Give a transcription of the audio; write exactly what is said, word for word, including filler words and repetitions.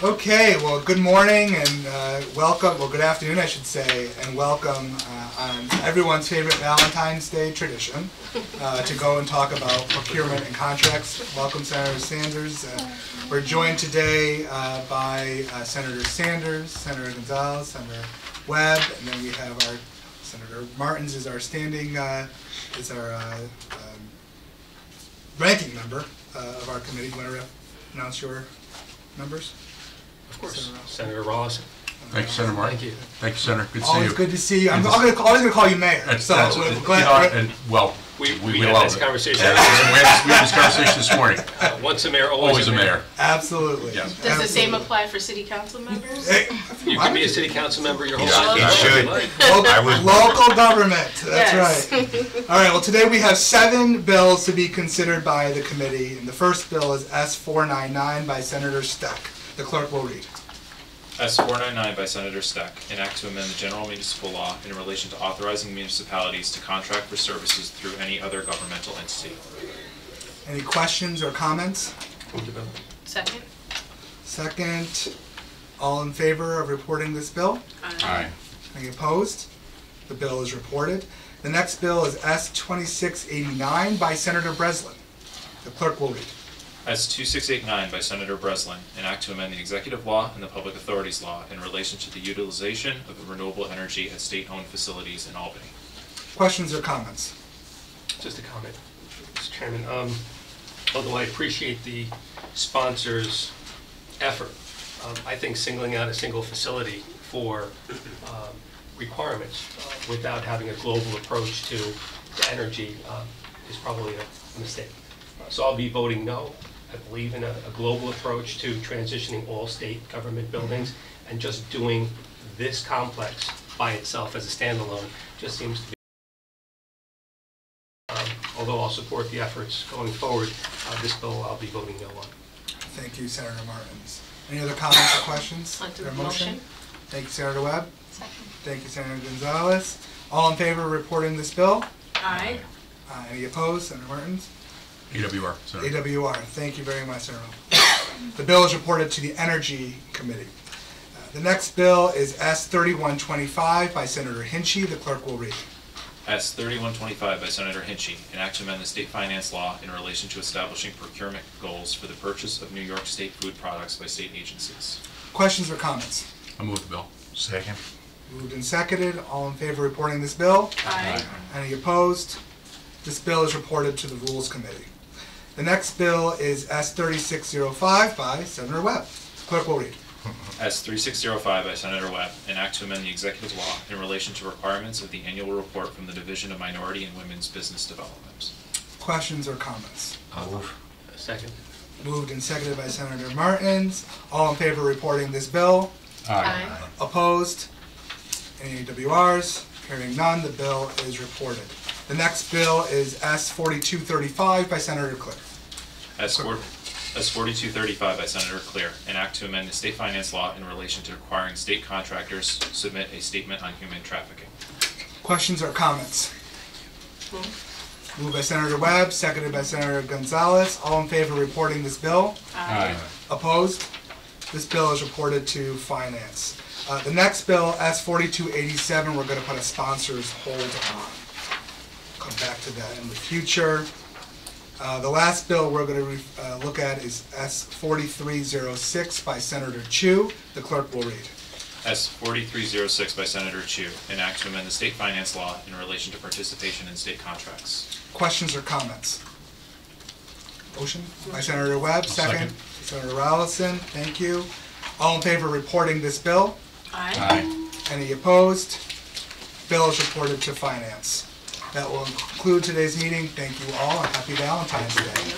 Okay, well, good morning and uh, welcome, well, good afternoon, I should say, and welcome uh, on everyone's favorite Valentine's Day tradition uh, to go and talk about procurement and contracts. Welcome, Senator Sanders. Uh, we're joined today uh, by uh, Senator Sanders, Senator Gonzales, Senator Webb, and then we have our Senator Martins is our standing, uh, is our uh, um, ranking member uh, of our committee. You want to announce your members? Of course. Senator Ross. Thank you, Senator Martin. Thank you. Thank you, Senator. Good to always see you. Good to see you. I'm always going to call you mayor. That's, so that's we're glad. You know, and, well, we, we, we, we had this it. conversation. Yeah, we had this conversation this morning. Uh, once a mayor, always, always a, mayor. a mayor. Absolutely. Yeah. Does Absolutely. the same apply for city council members? Hey, you Why can be a city council member your whole life. Yeah, you should. Local, local government. That's yes. right. All right. Well, today we have seven bills to be considered by the committee, and the first bill is S four ninety-nine by Senator Steck. The clerk will read. S four ninety-nine by Senator Steck, an act to amend the general municipal law in relation to authorizing municipalities to contract for services through any other governmental entity. Any questions or comments? Second. Second. All in favor of reporting this bill? Aye. Aye. Any opposed? The bill is reported. The next bill is S twenty-six eighty-nine by Senator Breslin. The clerk will read. S twenty-six eighty-nine by Senator Breslin, an act to amend the executive law and the public authorities law in relation to the utilization of renewable energy at state-owned facilities in Albany. Questions or comments? Just a comment, Mister Chairman. Um, although I appreciate the sponsor's effort, um, I think singling out a single facility for um, requirements uh, without having a global approach to, to energy uh, is probably a mistake. So I'll be voting no. I believe in a, a global approach to transitioning all state government buildings, mm-hmm. and just doing this complex by itself as a standalone just seems to be, um, although I'll support the efforts going forward, uh, this bill I'll be voting no on. Thank you, Senator Martins. Any other comments or questions? I'll do the motion. motion. Thank you, Senator Webb. Second. Thank you, Senator Gonzales. All in favor of reporting this bill? Aye. Uh, any opposed? Senator Martins? A W R. Sorry. A W R. Thank you very much, Senator. The bill is reported to the Energy Committee. Uh, the next bill is S thirty-one twenty-five by Senator Hinchey. The clerk will read. S thirty-one twenty-five by Senator Hinchey, an act to amend the state finance law in relation to establishing procurement goals for the purchase of New York State food products by state agencies. Questions or comments? I move the bill. Second. Moved and seconded. All in favor of reporting this bill? Aye. Aye. Any opposed? This bill is reported to the Rules Committee. The next bill is S thirty-six oh five by Senator Webb. Clerk will read. S thirty-six oh five by Senator Webb, an act to amend the executive law in relation to requirements of the annual report from the Division of Minority and Women's Business Development. Questions or comments? I'll move. Second. Moved and seconded by Senator Martins. All in favor of reporting this bill? Aye. Aye. Opposed? Any A W Rs? Hearing none, the bill is reported. The next bill is S forty-two thirty-five by Senator Clark. S forty-two thirty-five by Senator Clark, an act to amend the state finance law in relation to requiring state contractors submit a statement on human trafficking. Questions or comments? Moved by Senator Webb, seconded by Senator Gonzales. All in favor of reporting this bill? Aye. Aye. Opposed? This bill is reported to Finance. Uh, the next bill, S forty-two eighty-seven, we're going to put a sponsor's hold on. Back to that in the future. Uh, the last bill we're going to uh, look at is S forty-three oh six by Senator Chu. The clerk will read. S forty-three oh six by Senator Chu, an act to amend the state finance law in relation to participation in state contracts. Questions or comments? Motion by Senator Webb. Second. Second. Senator Rallison. Thank you. All in favor of reporting this bill? Aye. Aye. Any opposed? Bill is reported to Finance. That will conclude today's meeting. Thank you all, and happy Valentine's Day.